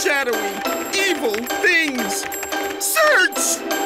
shadowy, evil things. Search!